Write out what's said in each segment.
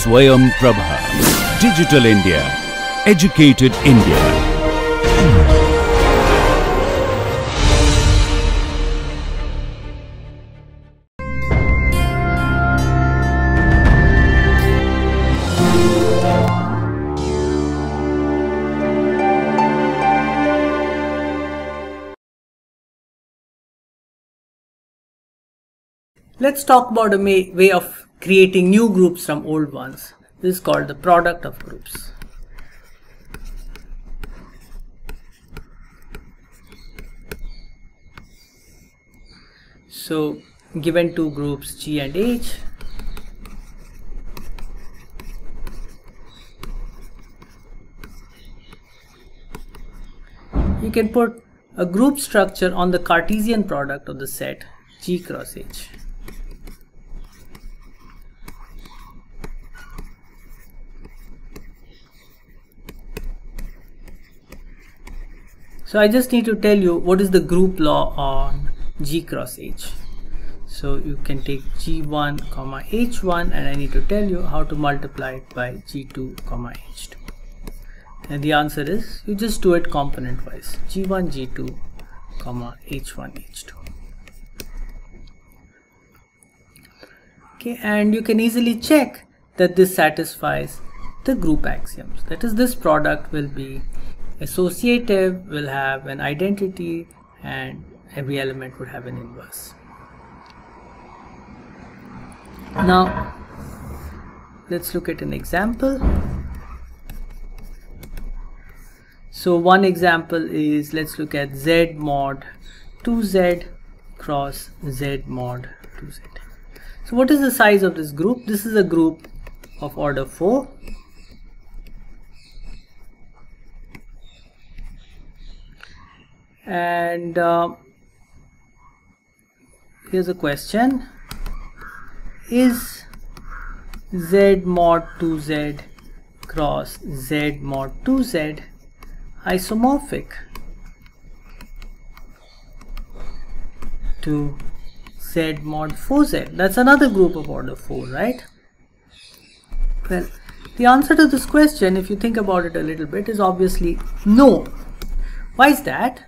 Swayam Prabha. Digital India. Educated India. Let's talk about a way of creating new groups from old ones. This is called the product of groups. So, given two groups G and H, you can put a group structure on the Cartesian product of the set G cross H. So I just need to tell you what is the group law on G cross H. So you can take G1 comma H1, and I need to tell you how to multiply it by G2 comma H2. And the answer is you just do it component wise. G1 G2 comma H1 H2. Okay, and you can easily check that this satisfies the group axioms. That is, this product will be associative, will have an identity, and every element would have an inverse. Now, let's look at an example. So one example is, let's look at Z mod 2Z cross Z mod 2Z. So what is the size of this group? This is a group of order 4. And here's a question: is Z mod 2Z cross Z mod 2Z isomorphic to Z mod 4Z? That's another group of order 4, right? Well, the answer to this question, if you think about it a little bit, is obviously no. Why is that?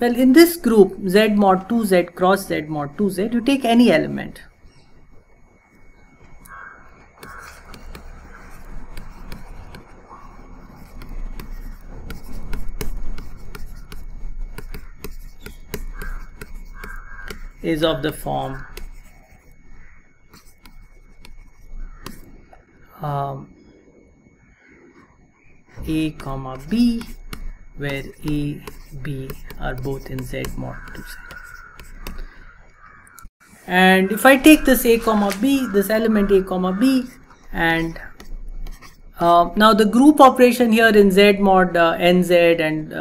Well, in this group Z mod 2Z cross Z mod 2Z, you take any element. Is of the form A comma B, where A, B are both in Z mod 2Z. And if I take this A comma B, this element A comma B, and now the group operation here in Z mod NZ and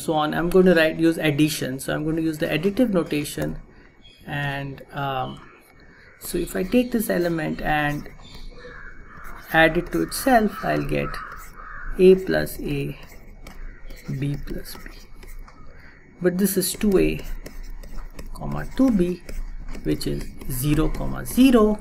so on, I'm going to use addition. So I'm going to use the additive notation. And so if I take this element and add it to itself, I'll get A plus A, B plus B. But this is 2A comma 2B, which is 0 comma 0,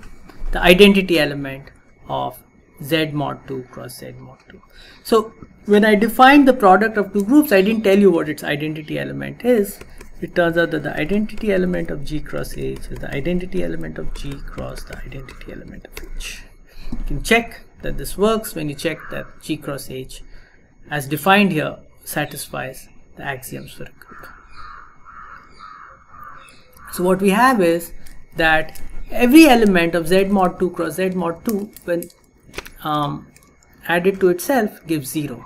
the identity element of Z mod 2 cross Z mod 2. So when I defined the product of two groups, I didn't tell you what its identity element is. It turns out that the identity element of G cross H is the identity element of G cross the identity element of H. You can check that this works when you check that G cross H, as defined here, satisfies the axioms for a group. So what we have is that every element of Z mod 2 cross Z mod 2, when added to itself, gives 0.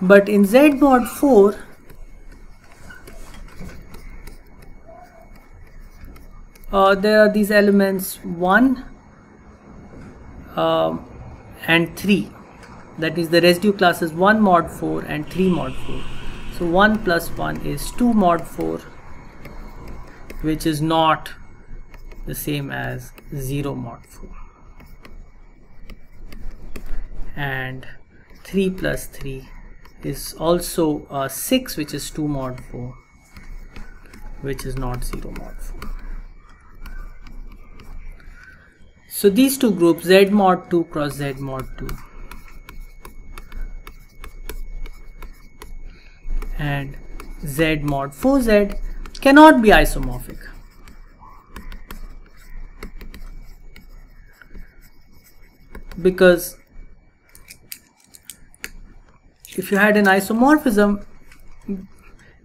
But in Z mod 4, there are these elements 1 and 3. That is, the residue class is 1 mod 4 and 3 mod 4. So 1 plus 1 is 2 mod 4, which is not the same as 0 mod 4. And 3 plus 3 is also 6, which is 2 mod 4, which is not 0 mod 4. So these two groups, Z mod 2 cross Z mod 2. And Z mod 4Z cannot be isomorphic. Because if you had an isomorphism,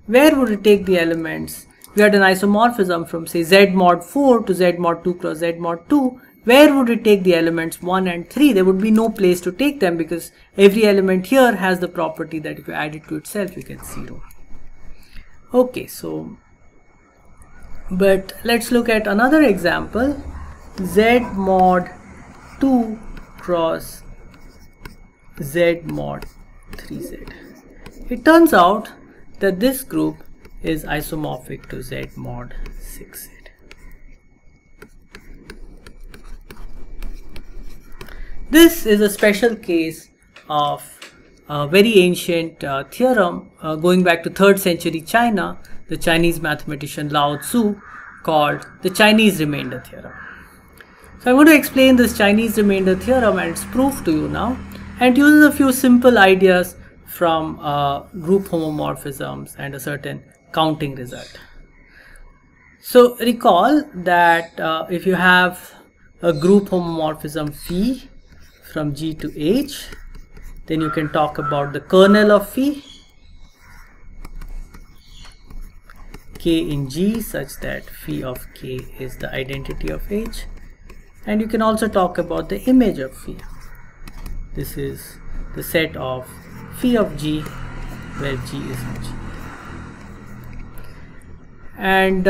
where would you take the elements? We had an isomorphism from say Z mod 4 to Z mod 2 cross Z mod 2. Where would we take the elements 1 and 3? There would be no place to take them because every element here has the property that if you add it to itself, you get 0. Okay, so, but let's look at another example. Z mod 2 cross Z mod 3Z. It turns out that this group is isomorphic to Z mod 6Z. This is a special case of a very ancient theorem going back to 3rd century China, the Chinese mathematician Lao Tzu, called the Chinese Remainder Theorem. So I'm going to explain this Chinese Remainder Theorem and its proof to you now, and uses a few simple ideas from group homomorphisms and a certain counting result. So recall that if you have a group homomorphism phi from G to H, then you can talk about the kernel of phi, K in G, such that phi of K is the identity of H, and you can also talk about the image of phi. This is the set of phi of G where G is H. And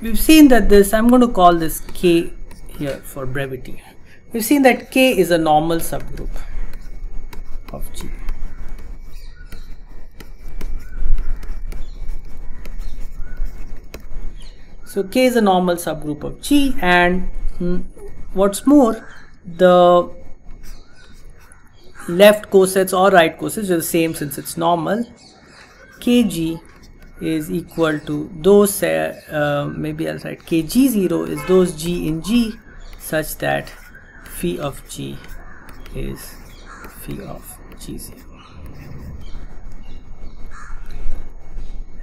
we've seen that this, I'm going to call this K here for brevity. We've seen that K is a normal subgroup of G. So K is a normal subgroup of G, and what's more, the left cosets or right cosets are the same since it's normal. KG is equal to those, maybe I'll write KG0 is those G in G such that phi of G is phi of G0.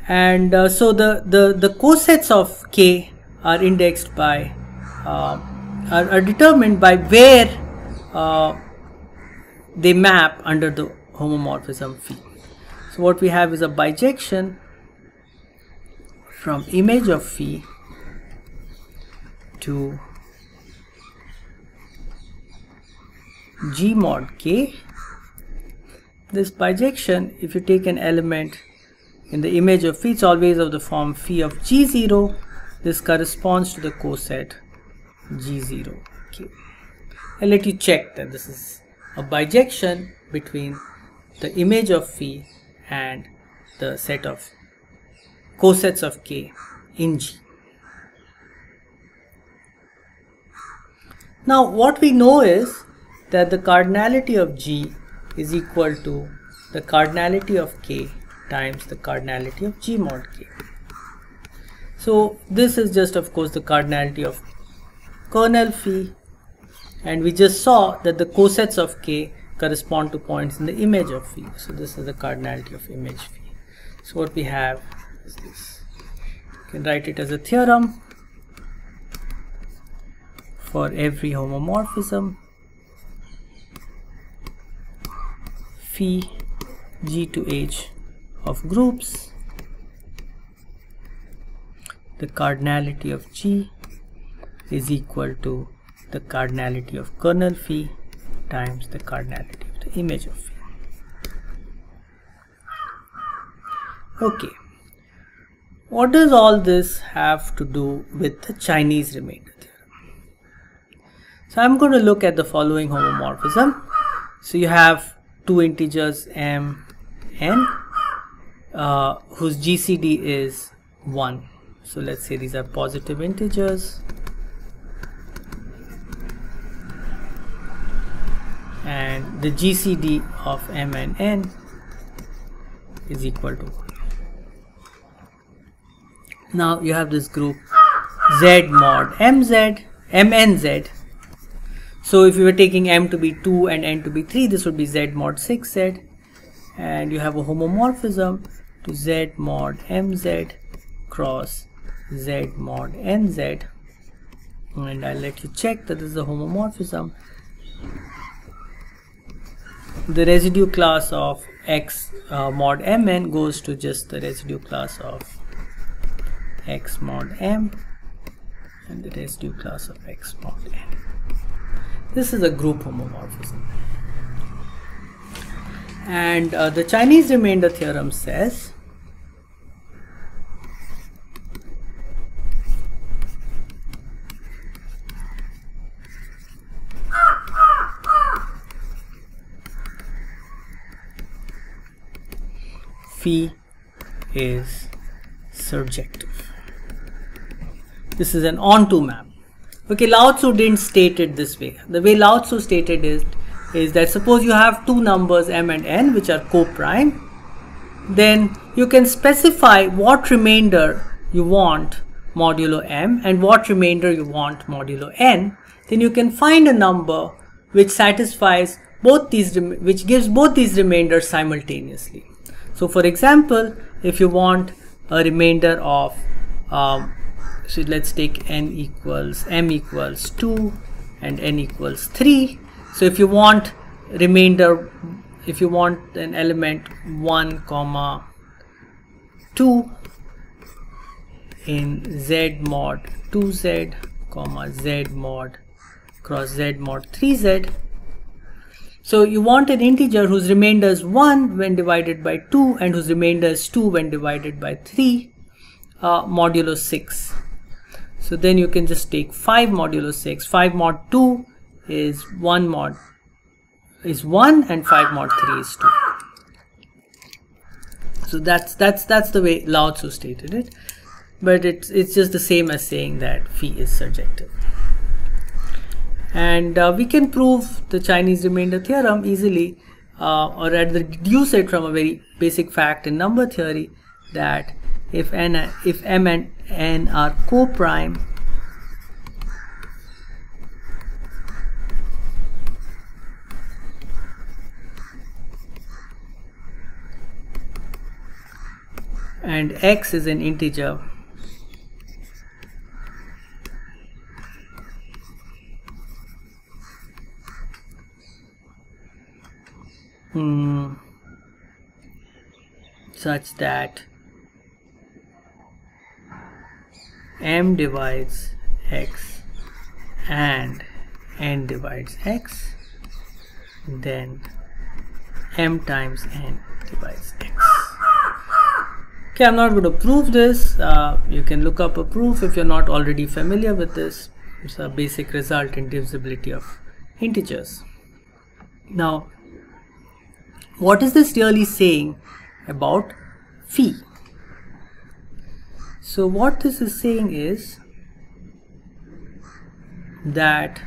And so the cosets of K are indexed by, are determined by where they map under the homomorphism phi. So what we have is a bijection from image of phi to G mod K. This bijection, if you take an element in the image of phi, it's always of the form phi of G0. This corresponds to the coset G0 K. I'll let you check that this is a bijection between the image of phi and the set of cosets of K in G. Now what we know is that the cardinality of G is equal to the cardinality of K times the cardinality of G mod K. So this is just of course the cardinality of kernel phi, and we just saw that the cosets of K correspond to points in the image of phi. So this is the cardinality of image phi. So what we have is this. You can write it as a theorem for every homomorphism phi G to H of groups, the cardinality of G is equal to the cardinality of kernel phi times the cardinality of the image of phi. Okay, what does all this have to do with the Chinese remainder theorem? So I'm going to look at the following homomorphism. So you have two integers m, n, whose GCD is 1. So let's say these are positive integers, and the GCD of m and n is equal to 1. Now you have this group Z mod mz, m n z. So if you were taking m to be 2 and n to be 3, this would be z mod 6z, and you have a homomorphism to z mod mz cross z mod nz, and I'll let you check that this is a homomorphism. The residue class of x mod mn goes to just the residue class of x mod m and the residue class of x mod n. This is a group homomorphism. And the Chinese remainder theorem says phi is surjective. This is an onto map. Okay, Lao Tzu didn't state it this way. The way Lao Tzu stated it is that suppose you have two numbers m and n which are co-prime, then you can specify what remainder you want modulo m and what remainder you want modulo n. Then you can find a number which satisfies both these, which gives both these remainders simultaneously. So for example, if you want a remainder of so let's take m equals 2 and n equals 3. So if you want remainder, if you want an element 1, 2 in z mod 2z comma z mod cross z mod 3z. So you want an integer whose remainder is 1 when divided by 2 and whose remainder is 2 when divided by 3 modulo 6. So then you can just take 5 modulo 6. 5 mod 2 is 1 and 5 mod 3 is 2. So that's the way Lao Tzu stated it, but it's just the same as saying that phi is surjective. And we can prove the Chinese remainder theorem easily, or rather deduce it from a very basic fact in number theory, that if m and n are co-prime, and x is an integer, such that m divides x and n divides x, then m times n divides x. Okay, I'm not going to prove this. You can look up a proof if you're not already familiar with this. It's a basic result in divisibility of integers. Now, what is this really saying about phi? So what this is saying is that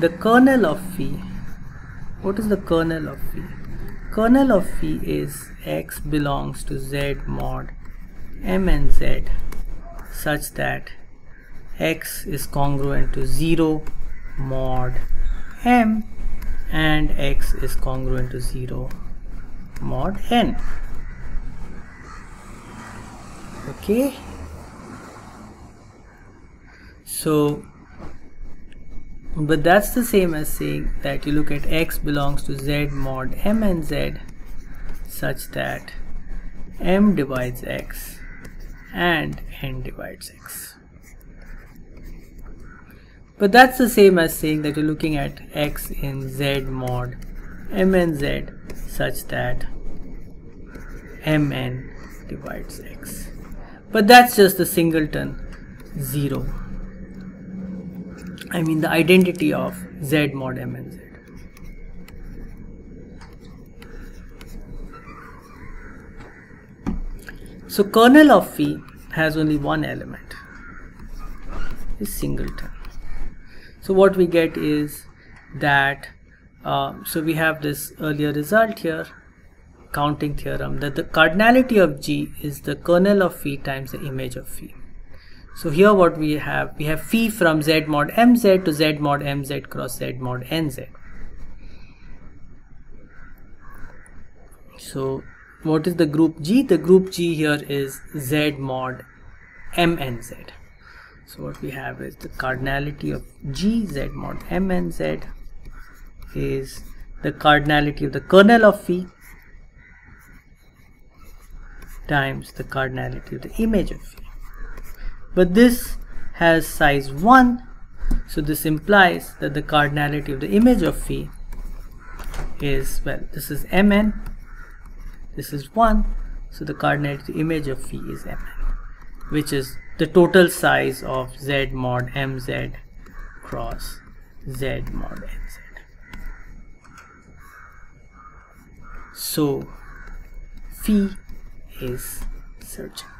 the kernel of phi. What is the kernel of phi? Kernel of phi is x belongs to z mod m and z such that x is congruent to 0 mod m and x is congruent to 0 mod n. Okay. So but that's the same as saying that you look at x belongs to z mod m and z such that m divides x and n divides x. But that's the same as saying that you're looking at x in z mod m and z such that mn divides x. But that's just the singleton 0. I mean the identity of z mod m and z. So kernel of phi has only one element, is singleton. So what we get is that, so we have this earlier result here counting theorem that the cardinality of G is the kernel of phi times the image of phi. So here what we have phi from Z mod MZ to Z mod MZ cross Z mod NZ. So what is the group G? The group G here is Z mod MNZ. So what we have is the cardinality of G, Z mod MNZ is the cardinality of the kernel of phi times the cardinality of the image of phi. But this has size 1, so this implies that the cardinality of the image of phi is, well, this is Mn, this is 1, so the cardinality of the image of phi is Mn, which is the total size of Z mod Mz cross Z mod Nz. So phi is certain.